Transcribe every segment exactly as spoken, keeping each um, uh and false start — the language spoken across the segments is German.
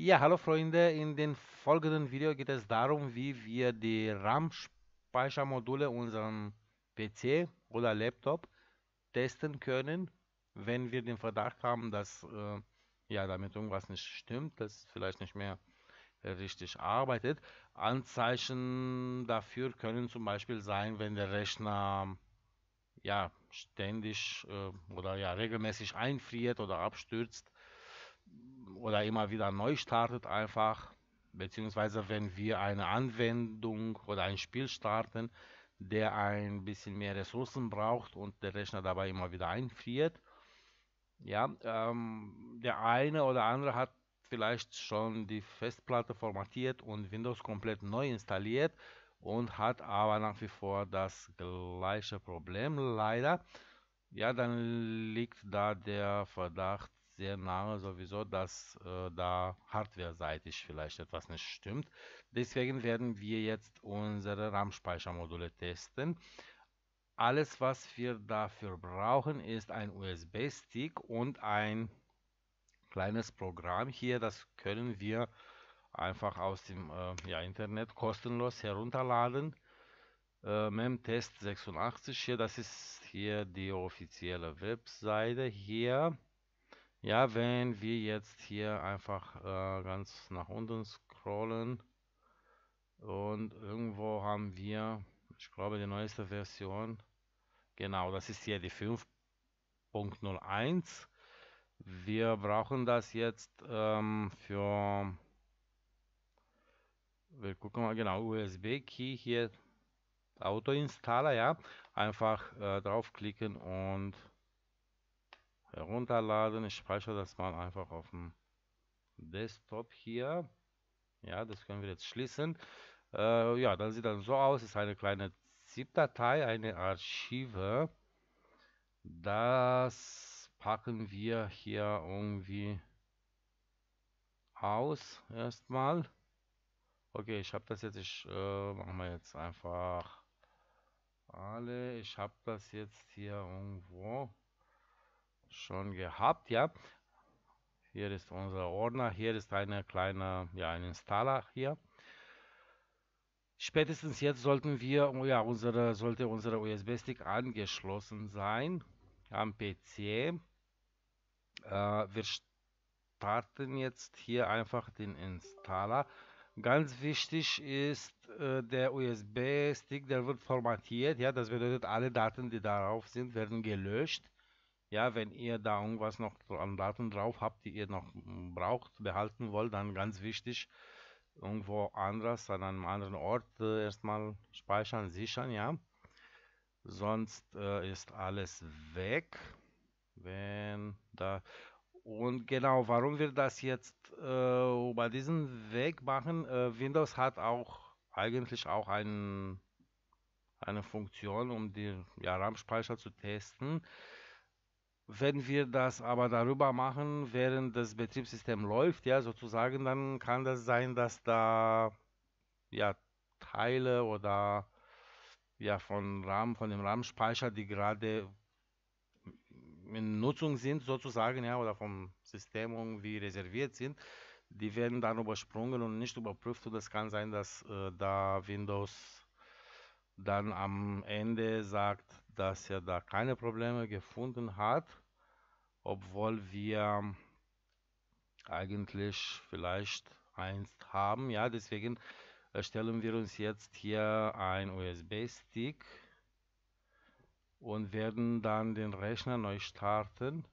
Ja, hallo Freunde, in dem folgenden Video geht es darum, wie wir die RAM-Speichermodule unserem P C oder Laptop testen können, wenn wir den Verdacht haben, dass äh, ja, damit irgendwas nicht stimmt, dass vielleicht nicht mehr richtig arbeitet. Anzeichen dafür können zum Beispiel sein, wenn der Rechner ja ständig äh, oder ja regelmäßig einfriert oder abstürzt oder immer wieder neu startet einfach, beziehungsweise wenn wir eine Anwendung oder ein Spiel starten, der ein bisschen mehr Ressourcen braucht und der Rechner dabei immer wieder einfriert. Ja, ähm, der eine oder andere hat vielleicht schon die Festplatte formatiert und Windows komplett neu installiert und hat aber nach wie vor das gleiche Problem, leider. Ja, dann liegt da der Verdacht sehr nahe sowieso, dass äh, da hardwareseitig vielleicht etwas nicht stimmt. Deswegen werden wir jetzt unsere RAM-Speichermodule testen. Alles, was wir dafür brauchen, ist ein U S B-Stick und ein kleines Programm hier. Das können wir einfach aus dem äh, ja, Internet kostenlos herunterladen. Äh, Memtest sechsundachtzig hier, das ist hier die offizielle Webseite hier. Ja, wenn wir jetzt hier einfach äh, ganz nach unten scrollen und irgendwo haben wir, ich glaube, die neueste Version, genau, das ist hier die fünf Punkt null eins. Wir brauchen das jetzt ähm, für, wir gucken mal, genau, U S B-Key hier, Autoinstaller, ja, einfach äh, draufklicken und herunterladen. Ich speichere das mal einfach auf dem Desktop hier. Ja, das können wir jetzt schließen. Äh, ja, dann sieht das so aus. Ist eine kleine ZIP-Datei, eine Archive. Das packen wir hier irgendwie aus erstmal. Okay, ich habe das jetzt. Ich äh, mache mal jetzt einfach alle. Ich habe das jetzt hier irgendwo schon gehabt, ja. Hier ist unser Ordner, hier ist eine kleine, ja, ein Installer hier. Spätestens jetzt sollten wir, ja, unsere, sollte unsere U S B-Stick angeschlossen sein am P C. Äh, wir starten jetzt hier einfach den Installer. Ganz wichtig ist, äh, der U S B-Stick, der wird formatiert, ja, das bedeutet, alle Daten, die darauf sind, werden gelöscht. Ja, wenn ihr da irgendwas noch an Daten drauf habt, die ihr noch braucht, behalten wollt, dann ganz wichtig, irgendwo anders, an einem anderen Ort äh, erstmal speichern, sichern, ja. Sonst äh, ist alles weg. Wenn da und genau, warum wir das jetzt äh, über diesen Weg machen, äh, Windows hat auch eigentlich auch einen, eine Funktion, um den ja, RAM-Speicher zu testen. Wenn wir das aber darüber machen, während das Betriebssystem läuft, ja, sozusagen, dann kann das sein, dass da ja Teile oder ja von RAM, von dem RAM-Speicher, die gerade in Nutzung sind, sozusagen, ja, oder vom System irgendwie reserviert sind, die werden dann übersprungen und nicht überprüft. Und es kann sein, dass äh, da Windows dann am Ende sagt, dass er da keine Probleme gefunden hat, obwohl wir eigentlich vielleicht eins haben. Ja, deswegen erstellen wir uns jetzt hier ein U S B-Stick und werden dann den Rechner neu starten,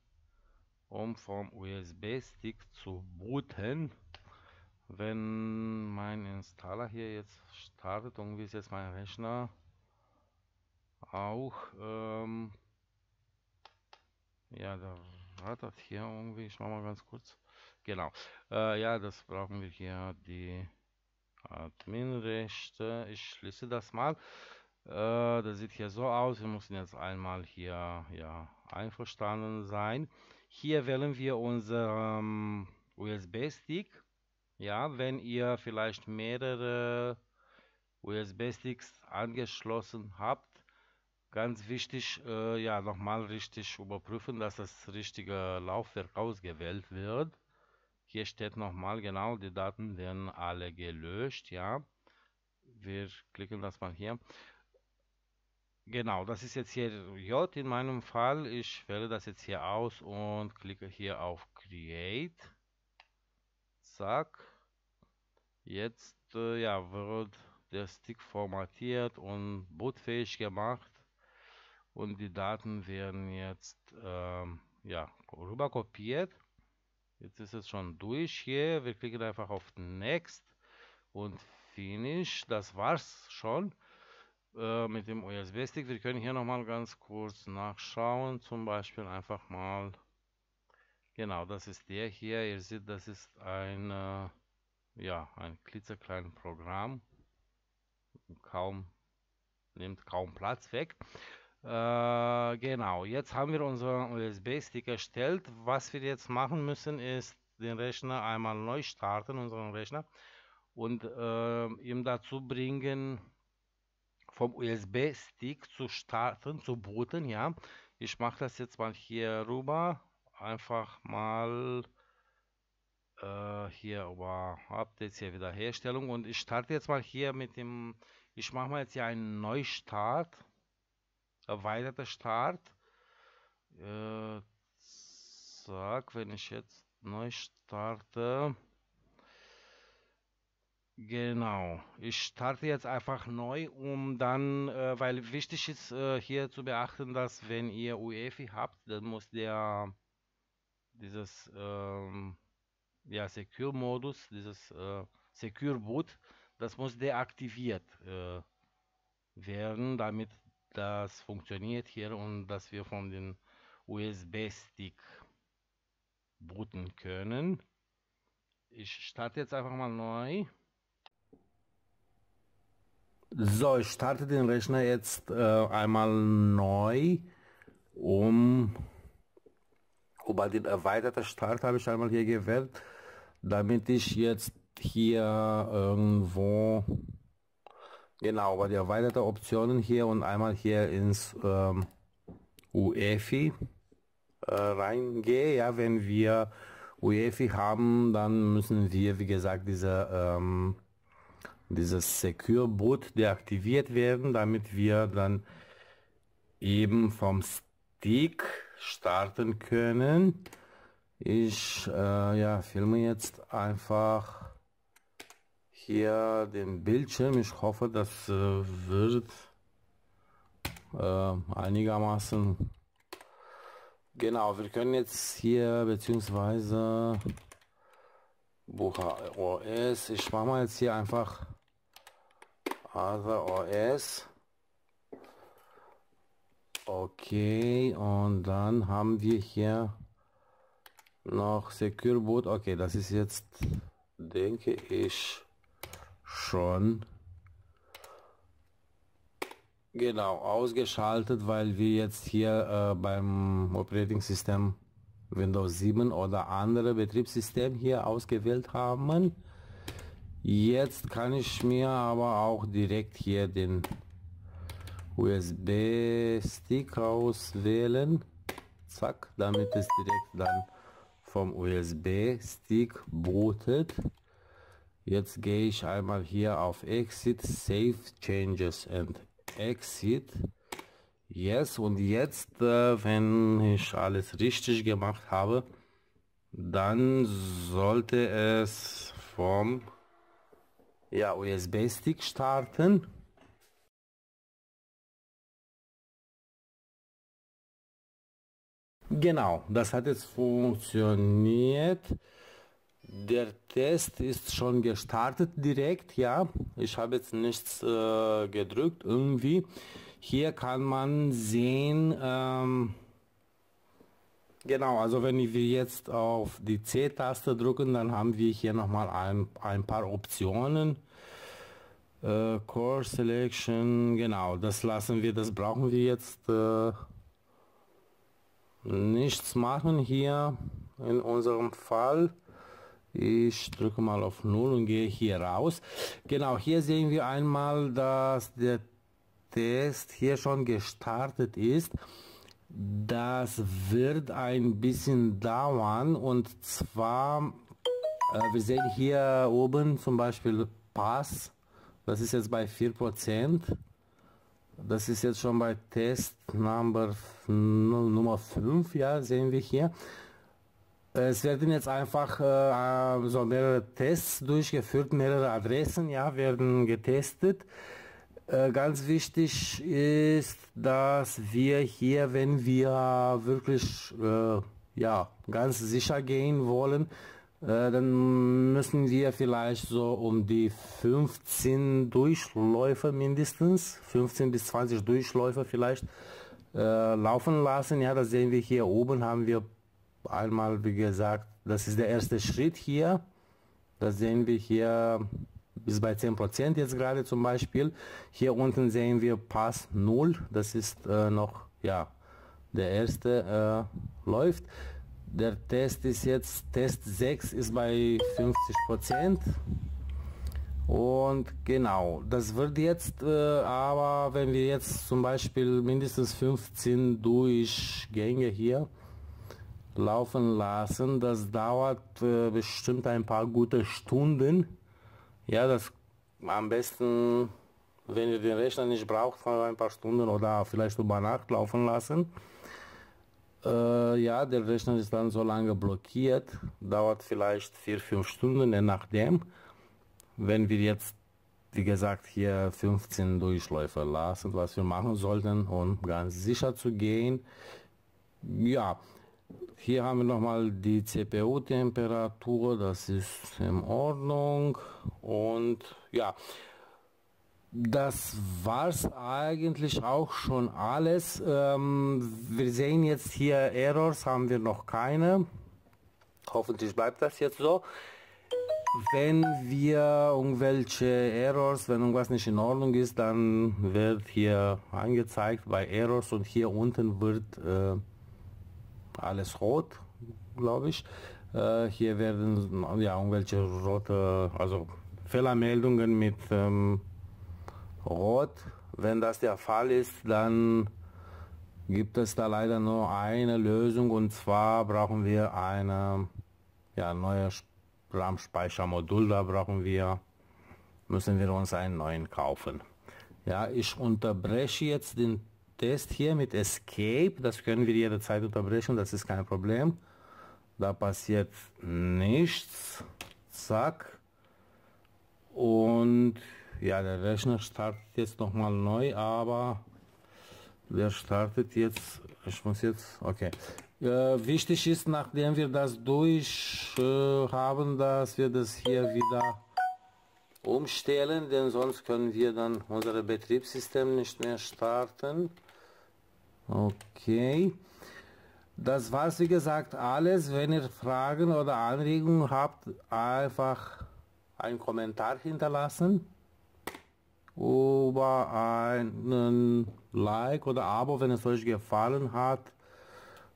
um vom U S B-Stick zu booten. Wenn mein Installer hier jetzt startet, irgendwie ist jetzt mein Rechner auch ähm, ja, da rattert hier irgendwie, ich mache mal ganz kurz, genau, äh, ja, das brauchen wir hier, die Adminrechte. Ich schließe das mal. äh, das sieht hier so aus. Wir müssen jetzt einmal hier ja einverstanden sein. Hier wählen wir unseren ähm, U S B-Stick. Ja, wenn ihr vielleicht mehrere U S B-Sticks angeschlossen habt, ganz wichtig, äh, ja, nochmal richtig überprüfen, dass das richtige Laufwerk ausgewählt wird. Hier steht nochmal genau, die Daten werden alle gelöscht, ja. Wir klicken das mal hier. Genau, das ist jetzt hier J in meinem Fall. Ich wähle das jetzt hier aus und klicke hier auf Create. Zack. Jetzt äh, ja, wird der Stick formatiert und bootfähig gemacht. Und die Daten werden jetzt äh, ja, rüber kopiert. Jetzt ist es schon durch hier. Wir klicken einfach auf Next und Finish. Das war's schon. Mit dem U S B-Stick. Wir können hier nochmal ganz kurz nachschauen. Zum Beispiel einfach mal. Genau, das ist der hier. Ihr seht, das ist ein, äh, ja, ein klitzekleines Programm. Kaum, nimmt kaum Platz weg. Äh, genau, jetzt haben wir unseren U S B-Stick erstellt. Was wir jetzt machen müssen, ist den Rechner einmal neu starten, unseren Rechner, und äh, ihm dazu bringen, vom U S B-Stick zu starten, zu booten, ja. Ich mache das jetzt mal hier rüber, einfach mal äh, hier über Updates, hier Wiederherstellung, und ich starte jetzt mal hier mit dem, ich mache mal jetzt hier einen Neustart, erweiterter Start. Äh, zack, wenn ich jetzt neu starte. Genau, ich starte jetzt einfach neu, um dann, äh, weil wichtig ist äh, hier zu beachten, dass wenn ihr UEFI habt, dann muss der dieses ähm, ja, Secure-Modus, dieses äh, Secure-Boot, das muss deaktiviert äh, werden, damit das funktioniert hier und dass wir von den U S B-Stick booten können. Ich starte jetzt einfach mal neu. So, ich starte den Rechner jetzt äh, einmal neu, um über den erweiterten Start habe ich einmal hier gewählt, damit ich jetzt hier irgendwo, genau, über die erweiterten Optionen hier und einmal hier ins ähm, UEFI äh, reingehe. Ja, wenn wir UEFI haben, dann müssen wir, wie gesagt, diese ähm, dieses Secure Boot deaktiviert werden, damit wir dann eben vom Stick starten können. Ich äh, ja, filme jetzt einfach hier den Bildschirm. Ich hoffe, das äh, wird äh, einigermaßen. Genau, wir können jetzt hier beziehungsweise Bucha O S. Ich mache mal jetzt hier einfach Other O S. Okay, und dann haben wir hier noch Secure Boot. Okay, das ist jetzt, denke ich, schon genau ausgeschaltet, weil wir jetzt hier äh, beim Operating System Windows sieben oder andere Betriebssystem hier ausgewählt haben. Jetzt kann ich mir aber auch direkt hier den U S B-Stick auswählen. Zack, damit es direkt dann vom U S B-Stick bootet. Jetzt gehe ich einmal hier auf Exit, Save Changes and Exit. Yes, und jetzt, äh, wenn ich alles richtig gemacht habe, dann sollte es vom ja, U S B-Stick starten. Genau, das hat jetzt funktioniert. Der Test ist schon gestartet direkt, ja. Ich habe jetzt nichts äh, gedrückt irgendwie. Hier kann man sehen, ähm, genau, also wenn wir jetzt auf die C-Taste drücken, dann haben wir hier nochmal ein, ein paar Optionen. Äh, Core Selection, genau, das lassen wir, das brauchen wir jetzt äh, nichts machen hier in unserem Fall. Ich drücke mal auf null und gehe hier raus. Genau, hier sehen wir einmal, dass der Test hier schon gestartet ist. Das wird ein bisschen dauern, und zwar Äh, wir sehen hier oben zum Beispiel Pass, das ist jetzt bei vier Prozent. Das ist jetzt schon bei Test Number, Nummer fünf, ja, sehen wir hier. Es werden jetzt einfach äh, so mehrere Tests durchgeführt, mehrere Adressen, ja, werden getestet. Äh, ganz wichtig ist, dass wir hier, wenn wir wirklich äh, ja, ganz sicher gehen wollen, äh, dann müssen wir vielleicht so um die fünfzehn Durchläufe mindestens, fünfzehn bis zwanzig Durchläufe vielleicht äh, laufen lassen. Ja, das sehen wir hier oben, haben wir einmal, wie gesagt, das ist der erste Schritt hier, das sehen wir hier bis bei zehn Prozent jetzt gerade zum Beispiel. Hier unten sehen wir Pass null, das ist äh, noch, ja, der erste äh, läuft. Der Test ist jetzt, Test sechs ist bei fünfzig Prozent. Und genau, das wird jetzt, äh, aber wenn wir jetzt zum Beispiel mindestens fünfzehn Durchgänge hier laufen lassen, das dauert äh, bestimmt ein paar gute Stunden. Ja, das am besten, wenn ihr den Rechner nicht braucht, ein paar Stunden oder vielleicht über Nacht laufen lassen. Äh, ja, der Rechner ist dann so lange blockiert, dauert vielleicht vier, fünf Stunden, je nachdem. Wenn wir jetzt, wie gesagt, hier fünfzehn Durchläufe lassen, was wir machen sollten, um ganz sicher zu gehen. Ja. Hier haben wir nochmal die C P U-Temperatur, das ist in Ordnung. Und ja, das war es eigentlich auch schon alles. Ähm, wir sehen jetzt hier Errors, haben wir noch keine. Hoffentlich bleibt das jetzt so. Wenn wir irgendwelche Errors, wenn irgendwas nicht in Ordnung ist, dann wird hier angezeigt bei Errors und hier unten wird äh, alles rot, glaube ich. Äh, hier werden ja irgendwelche rote, also Fehlermeldungen mit ähm, rot. Wenn das der Fall ist, dann gibt es da leider nur eine Lösung, und zwar brauchen wir eine ja neue RAM-Speichermodul. Da brauchen wir, müssen wir uns einen neuen kaufen. Ja, ich unterbreche jetzt den Test hier mit Escape, das können wir jederzeit unterbrechen, das ist kein Problem. Da passiert nichts. Zack. Und ja, der Rechner startet jetzt nochmal neu, aber der startet jetzt, ich muss jetzt, okay. Äh, wichtig ist, nachdem wir das durch äh, haben, dass wir das hier wieder umstellen, denn sonst können wir dann unser Betriebssystem nicht mehr starten. Okay, das war's, wie gesagt, alles. Wenn ihr Fragen oder Anregungen habt, einfach einen Kommentar hinterlassen, über einen Like oder Abo, wenn es euch gefallen hat,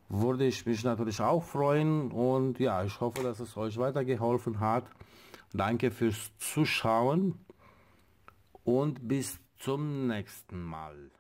würde ich mich natürlich auch freuen. Und ja, ich hoffe, dass es euch weitergeholfen hat. Danke fürs Zuschauen und bis zum nächsten Mal.